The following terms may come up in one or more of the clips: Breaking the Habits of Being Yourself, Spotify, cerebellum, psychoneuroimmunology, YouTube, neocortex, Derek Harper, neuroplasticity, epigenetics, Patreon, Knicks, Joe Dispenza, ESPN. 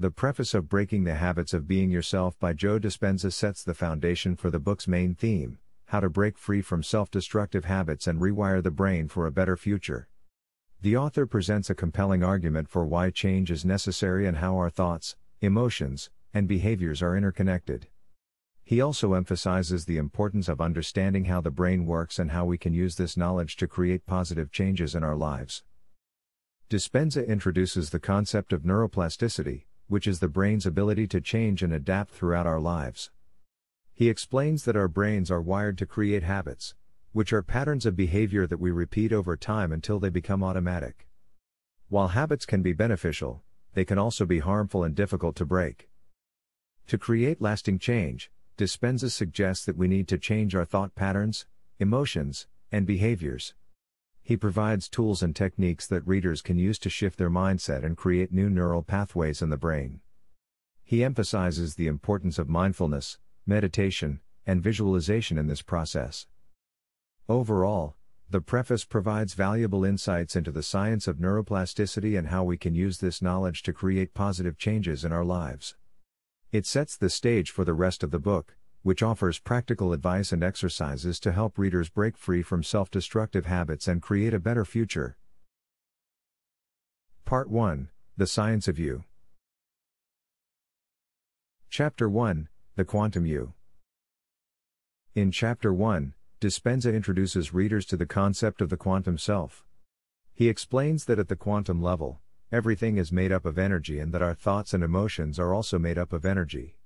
The preface of Breaking the Habits of Being Yourself by Joe Dispenza sets the foundation for the book's main theme, how to break free from self-destructive habits and rewire the brain for a better future. The author presents a compelling argument for why change is necessary and how our thoughts, emotions, and behaviors are interconnected. He also emphasizes the importance of understanding how the brain works and how we can use this knowledge to create positive changes in our lives. Dispenza introduces the concept of neuroplasticity, which is the brain's ability to change and adapt throughout our lives. He explains that our brains are wired to create habits, which are patterns of behavior that we repeat over time until they become automatic. While habits can be beneficial, they can also be harmful and difficult to break. To create lasting change, Dispenza suggests that we need to change our thought patterns, emotions, and behaviors. He provides tools and techniques that readers can use to shift their mindset and create new neural pathways in the brain. He emphasizes the importance of mindfulness, meditation, and visualization in this process. Overall, the preface provides valuable insights into the science of neuroplasticity and how we can use this knowledge to create positive changes in our lives. It sets the stage for the rest of the book, which offers practical advice and exercises to help readers break free from self-destructive habits and create a better future. Part 1: The Science of You. Chapter 1: The Quantum You. In Chapter 1, Dispenza introduces readers to the concept of the quantum self. He explains that at the quantum level, everything is made up of energy and that our thoughts and emotions are also made up of energy.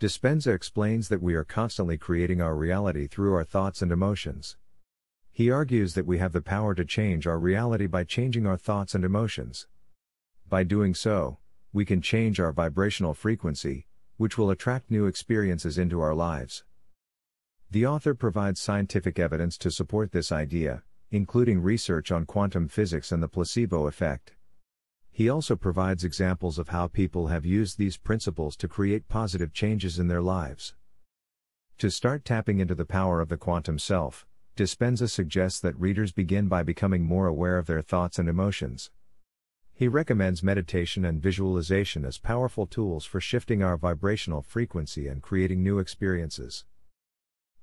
Dispenza explains that we are constantly creating our reality through our thoughts and emotions. He argues that we have the power to change our reality by changing our thoughts and emotions. By doing so, we can change our vibrational frequency, which will attract new experiences into our lives. The author provides scientific evidence to support this idea, including research on quantum physics and the placebo effect. He also provides examples of how people have used these principles to create positive changes in their lives. To start tapping into the power of the quantum self, Dispenza suggests that readers begin by becoming more aware of their thoughts and emotions. He recommends meditation and visualization as powerful tools for shifting our vibrational frequency and creating new experiences.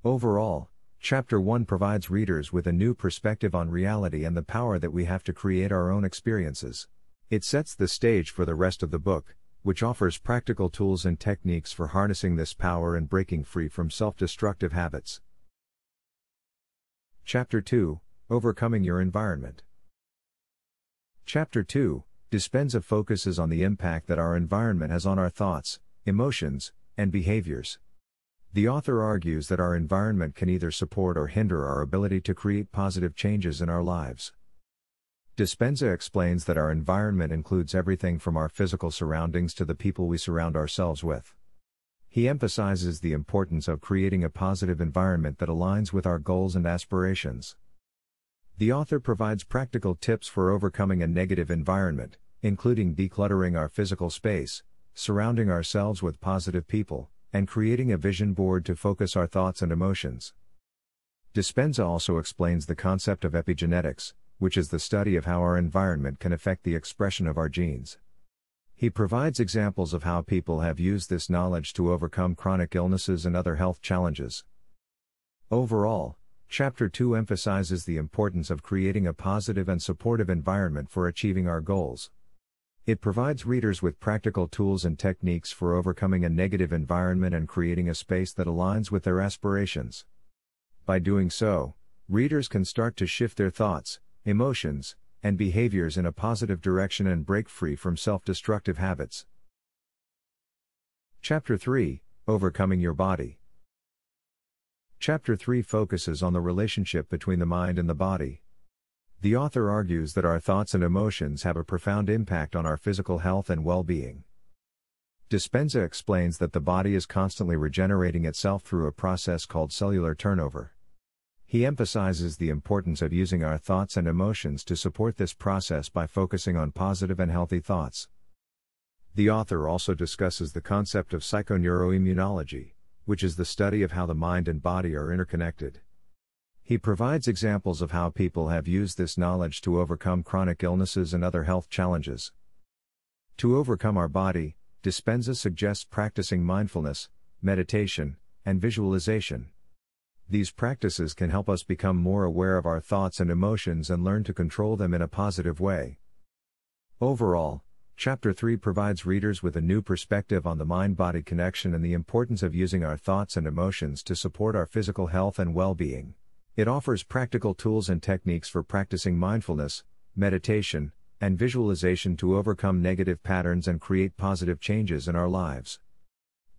Overall, Chapter 1 provides readers with a new perspective on reality and the power that we have to create our own experiences. It sets the stage for the rest of the book, which offers practical tools and techniques for harnessing this power and breaking free from self-destructive habits. Chapter 2: Overcoming Your Environment. Chapter 2, Dispenza focuses on the impact that our environment has on our thoughts, emotions, and behaviors. The author argues that our environment can either support or hinder our ability to create positive changes in our lives. Dispenza explains that our environment includes everything from our physical surroundings to the people we surround ourselves with. He emphasizes the importance of creating a positive environment that aligns with our goals and aspirations. The author provides practical tips for overcoming a negative environment, including decluttering our physical space, surrounding ourselves with positive people, and creating a vision board to focus our thoughts and emotions. Dispenza also explains the concept of epigenetics, which is the study of how our environment can affect the expression of our genes. He provides examples of how people have used this knowledge to overcome chronic illnesses and other health challenges. Overall, Chapter 2 emphasizes the importance of creating a positive and supportive environment for achieving our goals. It provides readers with practical tools and techniques for overcoming a negative environment and creating a space that aligns with their aspirations. By doing so, readers can start to shift their thoughts, emotions, and behaviors in a positive direction and break free from self-destructive habits. Chapter 3: Overcoming Your Body. Chapter 3 focuses on the relationship between the mind and the body. The author argues that our thoughts and emotions have a profound impact on our physical health and well-being. Dispenza explains that the body is constantly regenerating itself through a process called cellular turnover. He emphasizes the importance of using our thoughts and emotions to support this process by focusing on positive and healthy thoughts. The author also discusses the concept of psychoneuroimmunology, which is the study of how the mind and body are interconnected. He provides examples of how people have used this knowledge to overcome chronic illnesses and other health challenges. To overcome our body, Dispenza suggests practicing mindfulness, meditation, and visualization. These practices can help us become more aware of our thoughts and emotions and learn to control them in a positive way. Overall, Chapter 3 provides readers with a new perspective on the mind-body connection and the importance of using our thoughts and emotions to support our physical health and well-being. It offers practical tools and techniques for practicing mindfulness, meditation, and visualization to overcome negative patterns and create positive changes in our lives.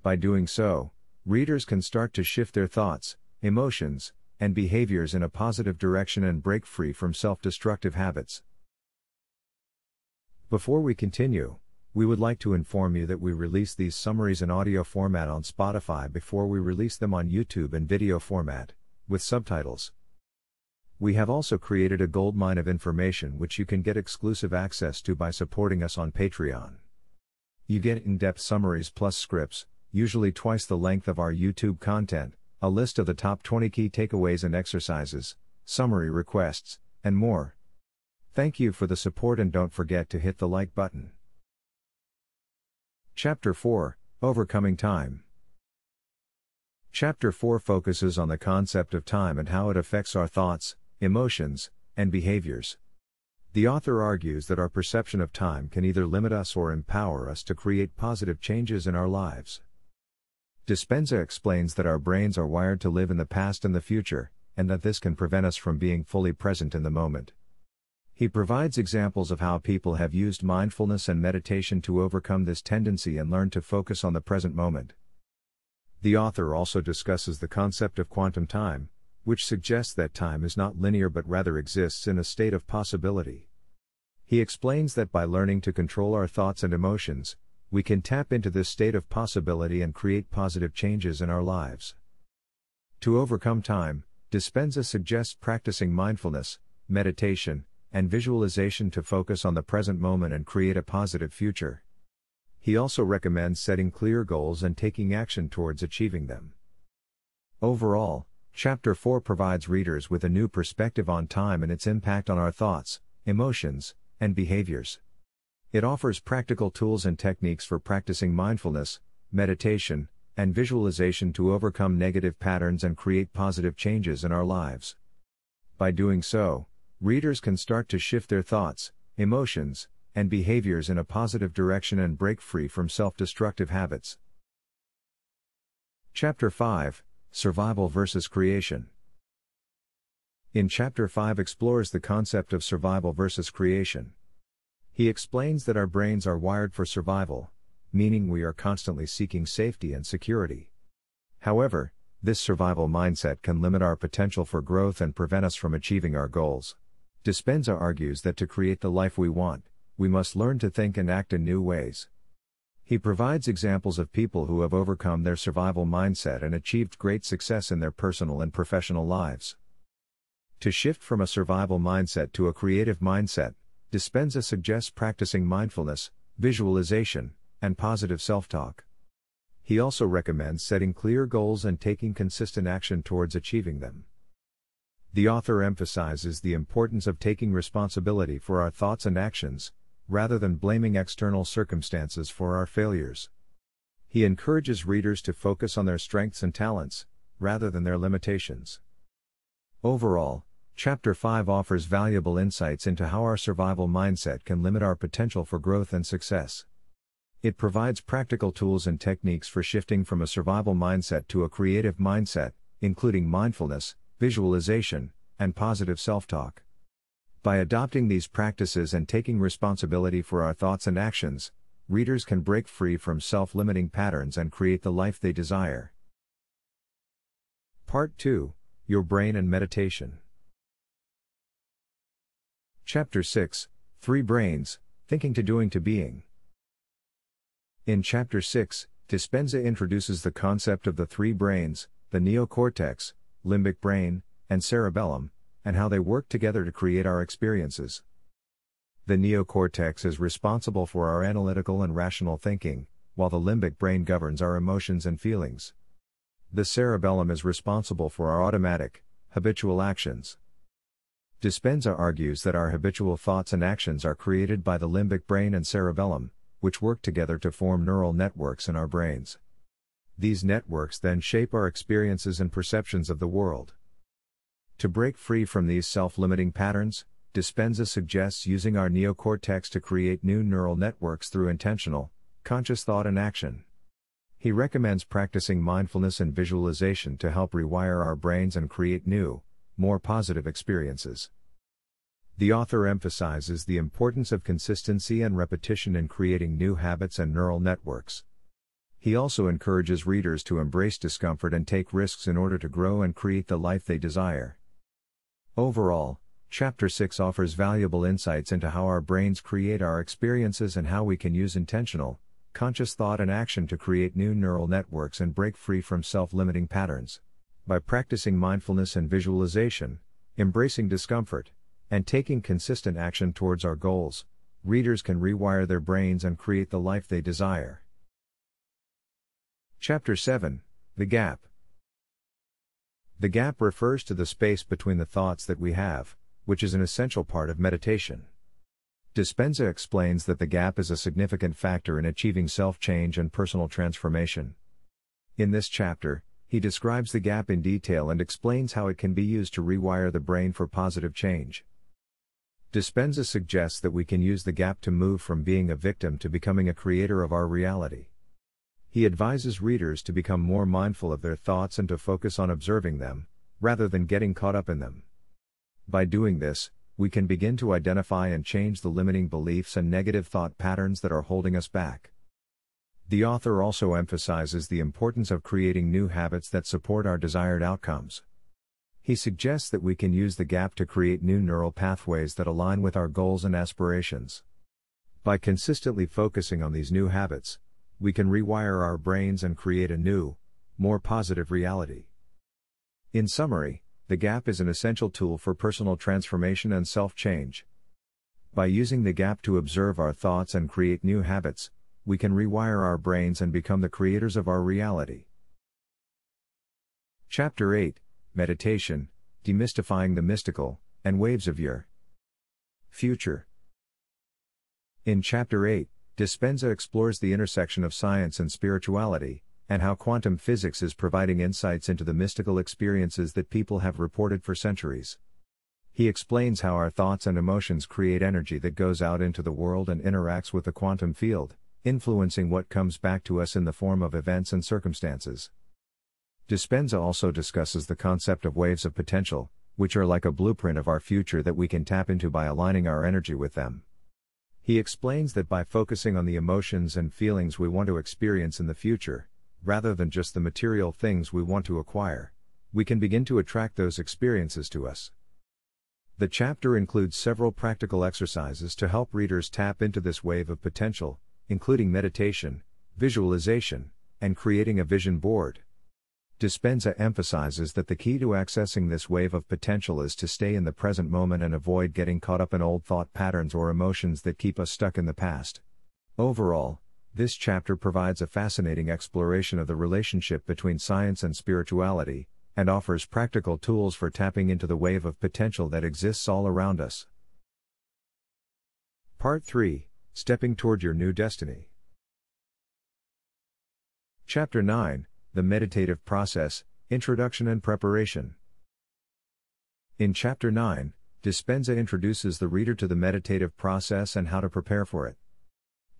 By doing so, readers can start to shift their thoughts, emotions, and behaviors in a positive direction and break free from self-destructive habits. Before we continue, we would like to inform you that we release these summaries in audio format on Spotify before we release them on YouTube in video format, with subtitles. We have also created a goldmine of information which you can get exclusive access to by supporting us on Patreon. You get in-depth summaries plus scripts, usually twice the length of our YouTube content, a list of the top 20 key takeaways and exercises, summary requests, and more. Thank you for the support and don't forget to hit the like button. Chapter 4, Overcoming Time. Chapter 4 focuses on the concept of time and how it affects our thoughts, emotions, and behaviors. The author argues that our perception of time can either limit us or empower us to create positive changes in our lives. Dispenza explains that our brains are wired to live in the past and the future, and that this can prevent us from being fully present in the moment. He provides examples of how people have used mindfulness and meditation to overcome this tendency and learn to focus on the present moment. The author also discusses the concept of quantum time, which suggests that time is not linear but rather exists in a state of possibility. He explains that by learning to control our thoughts and emotions, we can tap into this state of possibility and create positive changes in our lives. To overcome time, Dispenza suggests practicing mindfulness, meditation, and visualization to focus on the present moment and create a positive future. He also recommends setting clear goals and taking action towards achieving them. Overall, Chapter 4 provides readers with a new perspective on time and its impact on our thoughts, emotions, and behaviors. It offers practical tools and techniques for practicing mindfulness, meditation, and visualization to overcome negative patterns and create positive changes in our lives. By doing so, readers can start to shift their thoughts, emotions, and behaviors in a positive direction and break free from self-destructive habits. Chapter 5, Survival versus Creation. In Chapter 5 explores the concept of survival versus creation. He explains that our brains are wired for survival, meaning we are constantly seeking safety and security. However, this survival mindset can limit our potential for growth and prevent us from achieving our goals. Dispenza argues that to create the life we want, we must learn to think and act in new ways. He provides examples of people who have overcome their survival mindset and achieved great success in their personal and professional lives. To shift from a survival mindset to a creative mindset, Dispenza suggests practicing mindfulness, visualization, and positive self-talk. He also recommends setting clear goals and taking consistent action towards achieving them. The author emphasizes the importance of taking responsibility for our thoughts and actions, rather than blaming external circumstances for our failures. He encourages readers to focus on their strengths and talents, rather than their limitations. Overall, Chapter 5 offers valuable insights into how our survival mindset can limit our potential for growth and success. It provides practical tools and techniques for shifting from a survival mindset to a creative mindset, including mindfulness, visualization, and positive self-talk. By adopting these practices and taking responsibility for our thoughts and actions, readers can break free from self-limiting patterns and create the life they desire. Part 2: Your Brain and Meditation. Chapter 6, Three Brains, Thinking to Doing to Being. In Chapter 6, Dispenza introduces the concept of the three brains, the neocortex, limbic brain, and cerebellum, and how they work together to create our experiences. The neocortex is responsible for our analytical and rational thinking, while the limbic brain governs our emotions and feelings. The cerebellum is responsible for our automatic, habitual actions. Dispenza argues that our habitual thoughts and actions are created by the limbic brain and cerebellum, which work together to form neural networks in our brains. These networks then shape our experiences and perceptions of the world. To break free from these self-limiting patterns, Dispenza suggests using our neocortex to create new neural networks through intentional, conscious thought and action. He recommends practicing mindfulness and visualization to help rewire our brains and create new, more positive experiences. The author emphasizes the importance of consistency and repetition in creating new habits and neural networks. He also encourages readers to embrace discomfort and take risks in order to grow and create the life they desire. Overall, Chapter 6 offers valuable insights into how our brains create our experiences and how we can use intentional, conscious thought and action to create new neural networks and break free from self-limiting patterns. By practicing mindfulness and visualization, embracing discomfort, and taking consistent action towards our goals, readers can rewire their brains and create the life they desire. Chapter 7, The Gap. The gap refers to the space between the thoughts that we have, which is an essential part of meditation. Dispenza explains that the gap is a significant factor in achieving self-change and personal transformation. In this chapter, he describes the gap in detail and explains how it can be used to rewire the brain for positive change. Dispenza suggests that we can use the gap to move from being a victim to becoming a creator of our reality. He advises readers to become more mindful of their thoughts and to focus on observing them, rather than getting caught up in them. By doing this, we can begin to identify and change the limiting beliefs and negative thought patterns that are holding us back. The author also emphasizes the importance of creating new habits that support our desired outcomes. He suggests that we can use the gap to create new neural pathways that align with our goals and aspirations. By consistently focusing on these new habits, we can rewire our brains and create a new, more positive reality. In summary, the gap is an essential tool for personal transformation and self-change. By using the gap to observe our thoughts and create new habits, we can rewire our brains and become the creators of our reality. Chapter 8, Meditation, Demystifying the Mystical, and Waves of Your Future. In Chapter 8, Dispenza explores the intersection of science and spirituality, and how quantum physics is providing insights into the mystical experiences that people have reported for centuries. He explains how our thoughts and emotions create energy that goes out into the world and interacts with the quantum field, influencing what comes back to us in the form of events and circumstances. Dispenza also discusses the concept of waves of potential, which are like a blueprint of our future that we can tap into by aligning our energy with them. He explains that by focusing on the emotions and feelings we want to experience in the future, rather than just the material things we want to acquire, we can begin to attract those experiences to us. The chapter includes several practical exercises to help readers tap into this wave of potential, including meditation, visualization, and creating a vision board. Dispenza emphasizes that the key to accessing this wave of potential is to stay in the present moment and avoid getting caught up in old thought patterns or emotions that keep us stuck in the past. Overall, this chapter provides a fascinating exploration of the relationship between science and spirituality, and offers practical tools for tapping into the wave of potential that exists all around us. Part 3, Stepping Toward Your New Destiny. Chapter 9, The Meditative Process, Introduction and Preparation. In Chapter 9, Dispenza introduces the reader to the meditative process and how to prepare for it.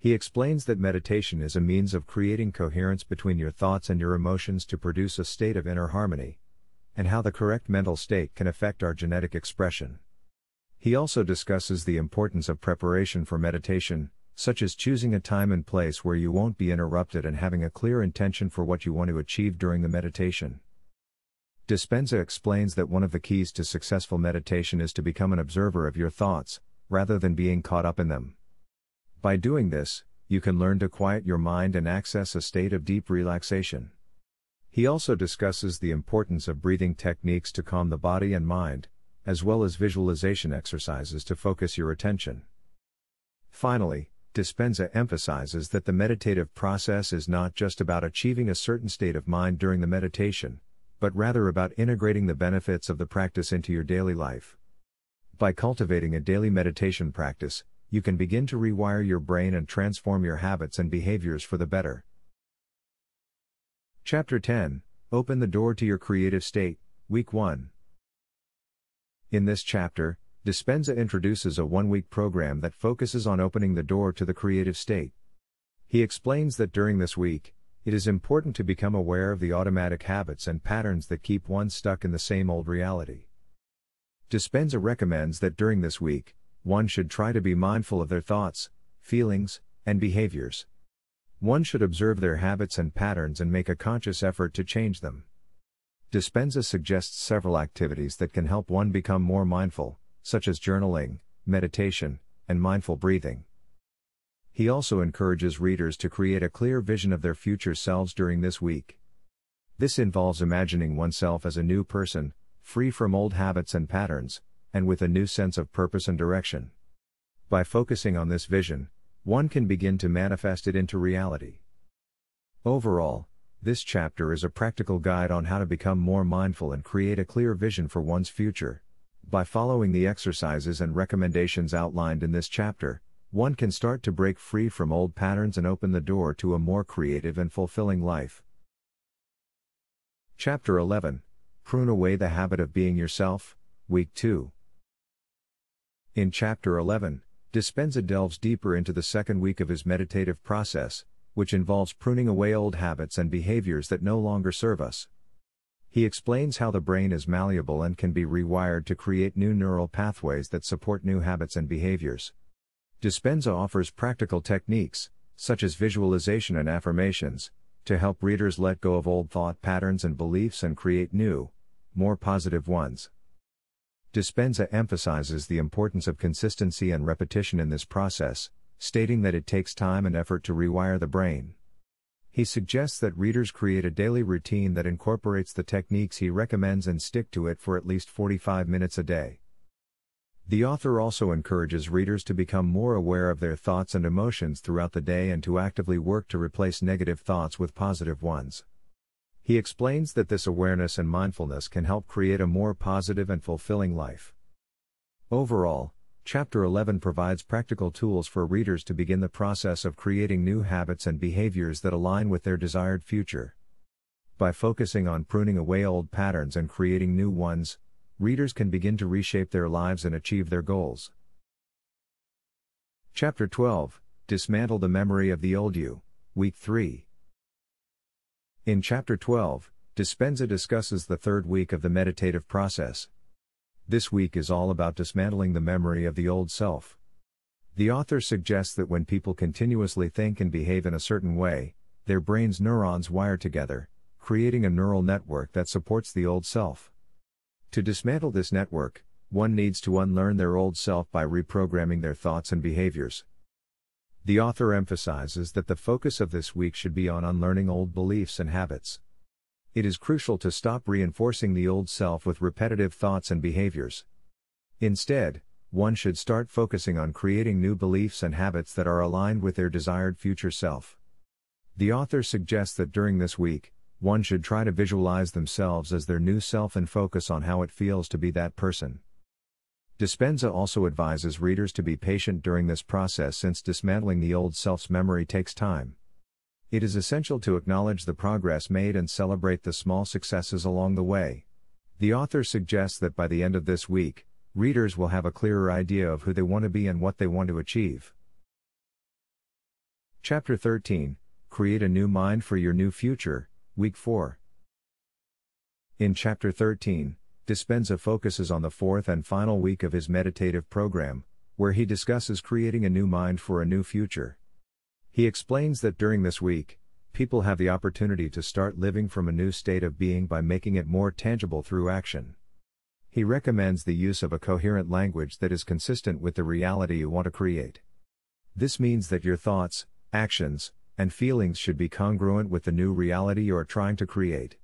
He explains that meditation is a means of creating coherence between your thoughts and your emotions to produce a state of inner harmony, and how the correct mental state can affect our genetic expression. He also discusses the importance of preparation for meditation, such as choosing a time and place where you won't be interrupted and having a clear intention for what you want to achieve during the meditation. Dispenza explains that one of the keys to successful meditation is to become an observer of your thoughts, rather than being caught up in them. By doing this, you can learn to quiet your mind and access a state of deep relaxation. He also discusses the importance of breathing techniques to calm the body and mind, as well as visualization exercises to focus your attention. Finally, Dispenza emphasizes that the meditative process is not just about achieving a certain state of mind during the meditation, but rather about integrating the benefits of the practice into your daily life. By cultivating a daily meditation practice, you can begin to rewire your brain and transform your habits and behaviors for the better. Chapter 10, Open the Door to Your Creative State, Week 1. In this chapter, Dispenza introduces a one-week program that focuses on opening the door to the creative state. He explains that during this week, it is important to become aware of the automatic habits and patterns that keep one stuck in the same old reality. Dispenza recommends that during this week, one should try to be mindful of their thoughts, feelings, and behaviors. One should observe their habits and patterns and make a conscious effort to change them. Dispenza suggests several activities that can help one become more mindful, such as journaling, meditation, and mindful breathing. He also encourages readers to create a clear vision of their future selves during this week. This involves imagining oneself as a new person, free from old habits and patterns, and with a new sense of purpose and direction. By focusing on this vision, one can begin to manifest it into reality. Overall, this chapter is a practical guide on how to become more mindful and create a clear vision for one's future. By following the exercises and recommendations outlined in this chapter, one can start to break free from old patterns and open the door to a more creative and fulfilling life. Chapter 11, Prune Away the Habit of Being Yourself, Week 2. In Chapter 11, Dispenza delves deeper into the second week of his meditative process, which involves pruning away old habits and behaviors that no longer serve us. He explains how the brain is malleable and can be rewired to create new neural pathways that support new habits and behaviors. Dispenza offers practical techniques, such as visualization and affirmations, to help readers let go of old thought patterns and beliefs and create new, more positive ones. Dispenza emphasizes the importance of consistency and repetition in this process, stating that it takes time and effort to rewire the brain. He suggests that readers create a daily routine that incorporates the techniques he recommends and stick to it for at least 45 minutes a day. The author also encourages readers to become more aware of their thoughts and emotions throughout the day and to actively work to replace negative thoughts with positive ones. He explains that this awareness and mindfulness can help create a more positive and fulfilling life. Overall, Chapter 11 provides practical tools for readers to begin the process of creating new habits and behaviors that align with their desired future. By focusing on pruning away old patterns and creating new ones, readers can begin to reshape their lives and achieve their goals. Chapter 12, Dismantle the Memory of the Old You, Week 3. In Chapter 12, Dispenza discusses the third week of the meditative process. This week is all about dismantling the memory of the old self. The author suggests that when people continuously think and behave in a certain way, their brain's neurons wire together, creating a neural network that supports the old self. To dismantle this network, one needs to unlearn their old self by reprogramming their thoughts and behaviors. The author emphasizes that the focus of this week should be on unlearning old beliefs and habits. It is crucial to stop reinforcing the old self with repetitive thoughts and behaviors. Instead, one should start focusing on creating new beliefs and habits that are aligned with their desired future self. The author suggests that during this week, one should try to visualize themselves as their new self and focus on how it feels to be that person. Dispenza also advises readers to be patient during this process since dismantling the old self's memory takes time. It is essential to acknowledge the progress made and celebrate the small successes along the way. The author suggests that by the end of this week, readers will have a clearer idea of who they want to be and what they want to achieve. Chapter 13, Create a New Mind for Your New Future, Week 4. In Chapter 13, Dispenza focuses on the fourth and final week of his meditative program, where he discusses creating a new mind for a new future. He explains that during this week, people have the opportunity to start living from a new state of being by making it more tangible through action. He recommends the use of a coherent language that is consistent with the reality you want to create. This means that your thoughts, actions, and feelings should be congruent with the new reality you are trying to create.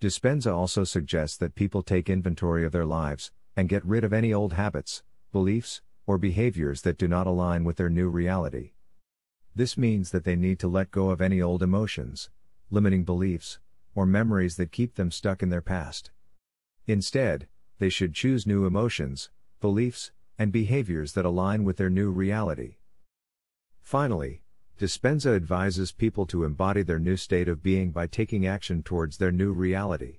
Dispenza also suggests that people take inventory of their lives, and get rid of any old habits, beliefs, or behaviors that do not align with their new reality. This means that they need to let go of any old emotions, limiting beliefs, or memories that keep them stuck in their past. Instead, they should choose new emotions, beliefs, and behaviors that align with their new reality. Finally, Dispenza advises people to embody their new state of being by taking action towards their new reality.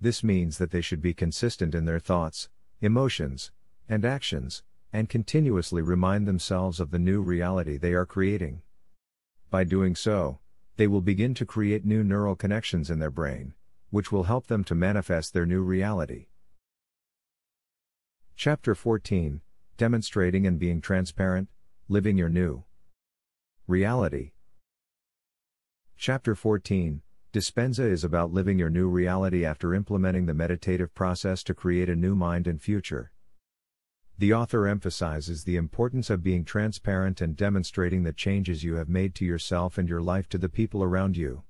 This means that they should be consistent in their thoughts, emotions, and actions, and continuously remind themselves of the new reality they are creating. By doing so, they will begin to create new neural connections in their brain, which will help them to manifest their new reality. Chapter 14: Demonstrating and Being Transparent, Living Your New Reality. Chapter 14: Dispenza is about living your new reality after implementing the meditative process to create a new mind and future. The author emphasizes the importance of being transparent and demonstrating the changes you have made to yourself and your life to the people around you.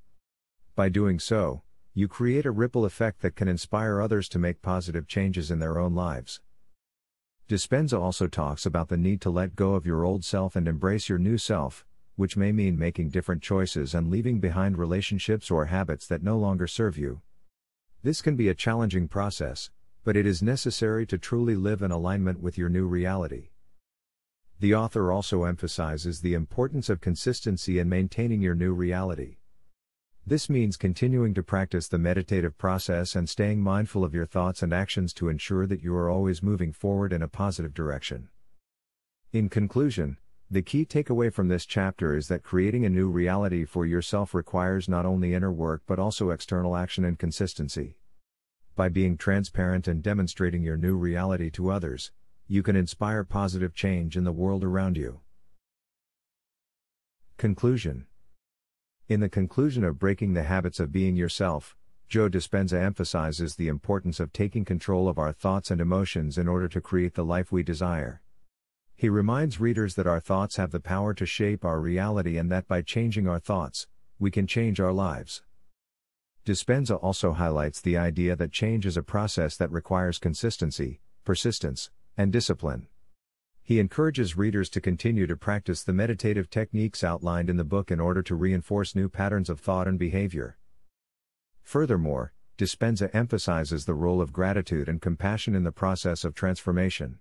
By doing so, you create a ripple effect that can inspire others to make positive changes in their own lives. Dispenza also talks about the need to let go of your old self and embrace your new self, which may mean making different choices and leaving behind relationships or habits that no longer serve you. This can be a challenging process, but it is necessary to truly live in alignment with your new reality. The author also emphasizes the importance of consistency in maintaining your new reality. This means continuing to practice the meditative process and staying mindful of your thoughts and actions to ensure that you are always moving forward in a positive direction. In conclusion, the key takeaway from this chapter is that creating a new reality for yourself requires not only inner work but also external action and consistency. By being transparent and demonstrating your new reality to others, you can inspire positive change in the world around you. Conclusion. In the conclusion of Breaking the Habits of Being Yourself, Joe Dispenza emphasizes the importance of taking control of our thoughts and emotions in order to create the life we desire. He reminds readers that our thoughts have the power to shape our reality and that by changing our thoughts, we can change our lives. Dispenza also highlights the idea that change is a process that requires consistency, persistence, and discipline. He encourages readers to continue to practice the meditative techniques outlined in the book in order to reinforce new patterns of thought and behavior. Furthermore, Dispenza emphasizes the role of gratitude and compassion in the process of transformation.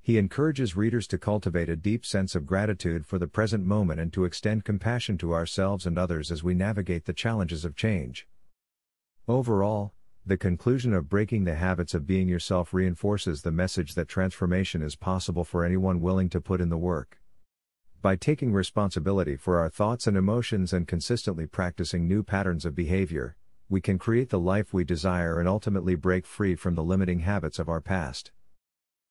He encourages readers to cultivate a deep sense of gratitude for the present moment and to extend compassion to ourselves and others as we navigate the challenges of change. Overall, the conclusion of Breaking the Habits of Being Yourself reinforces the message that transformation is possible for anyone willing to put in the work. By taking responsibility for our thoughts and emotions and consistently practicing new patterns of behavior, we can create the life we desire and ultimately break free from the limiting habits of our past.